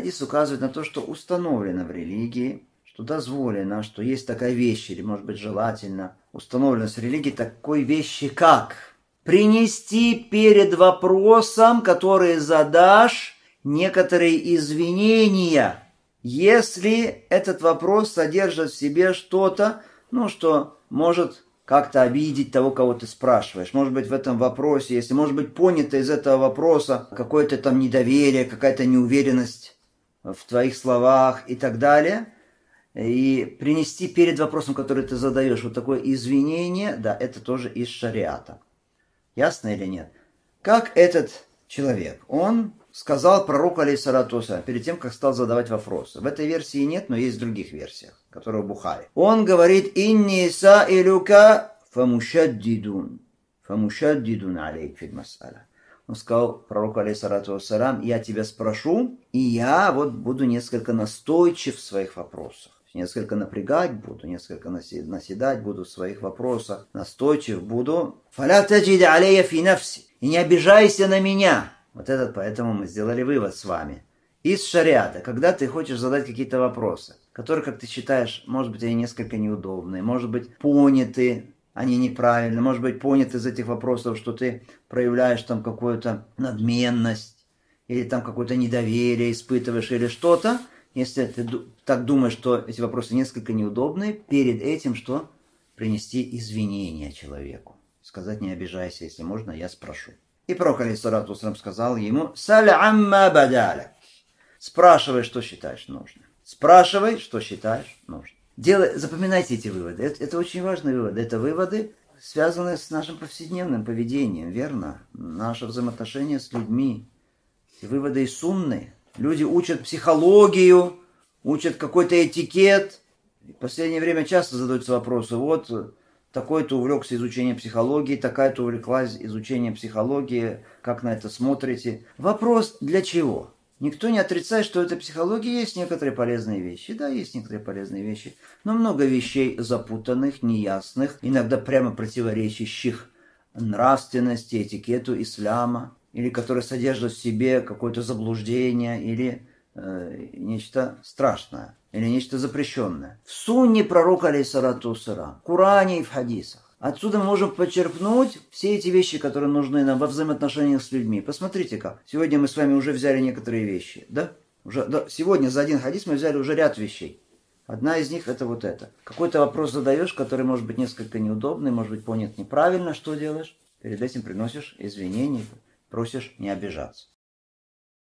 Хадис указывает на то, что установлено в религии, что дозволено, что есть такая вещь, или, может быть, желательно, установлено в религии такой вещи, как принести перед вопросом, который задашь, некоторые извинения, если этот вопрос содержит в себе что-то, что может как-то обидеть того, кого ты спрашиваешь. Может быть, в этом вопросе, если может быть понято из этого вопроса какое-то там недоверие, какая-то неуверенность в твоих словах и так далее. И принести перед вопросом, который ты задаешь, вот такое извинение, да, это тоже из шариата. Ясно или нет? Как этот человек, он сказал пророку, алейхиссалату вассалям, перед тем, как стал задавать вопросы. В этой версии нет, но есть в других версиях, которые в Бухари. Он говорит: «Инни саилюка фамушаддидун алейк фил мас'аля». Он сказал пророку, алейхиссалату вассалям: «Я тебя спрошу, и я буду несколько настойчив в своих вопросах. Несколько напрягать буду, несколько наседать буду в своих вопросах, настойчив буду. Фаля таджид алейя фи нафси, и не обижайся на меня». Поэтому мы сделали вывод с вами. Из шариата, когда ты хочешь задать какие-то вопросы, которые, как ты считаешь, может быть, они несколько неудобные, может быть, поняты они неправильно, может быть, поняты из этих вопросов, что ты проявляешь там какую-то надменность, или там какое-то недоверие испытываешь, или что-то. Если ты так думаешь, что эти вопросы несколько неудобные, перед этим что? Принести извинения человеку. Сказать: не обижайся, если можно, я спрошу. И пророк, алейхиссалату вассалям, сказал ему: «Саль амма бадаляк». Спрашивай, что считаешь нужным. Спрашивай, что считаешь нужным. Запоминайте эти выводы. Это очень важные выводы. Это выводы, связанные с нашим повседневным поведением, верно? Наше взаимоотношение с людьми. Эти выводы из Сунны. Люди учат психологию, учат какой-то этикет. В последнее время часто задаются вопросы: такой-то увлекся изучением психологии, такая-то увлеклась изучением психологии, как на это смотрите? Вопрос: для чего? Никто не отрицает, что в этой психологии есть некоторые полезные вещи. Да, есть некоторые полезные вещи, но много вещей запутанных, неясных, иногда прямо противоречащих нравственности, этикету ислама, или которые содержат в себе какое-то заблуждение, или нечто страшное, или нечто запрещенное. В Сунне пророка, алейхиссалату вассалям, в Коране и в хадисах. Отсюда мы можем почерпнуть все эти вещи, которые нужны нам во взаимоотношениях с людьми. Посмотрите как. Сегодня мы с вами уже взяли некоторые вещи, да? Сегодня за один хадис мы взяли уже ряд вещей. Одна из них — это это. Какой-то вопрос задаешь, который может быть несколько неудобный, может быть понят неправильно, что делаешь? Перед этим приносишь извинения, просишь не обижаться.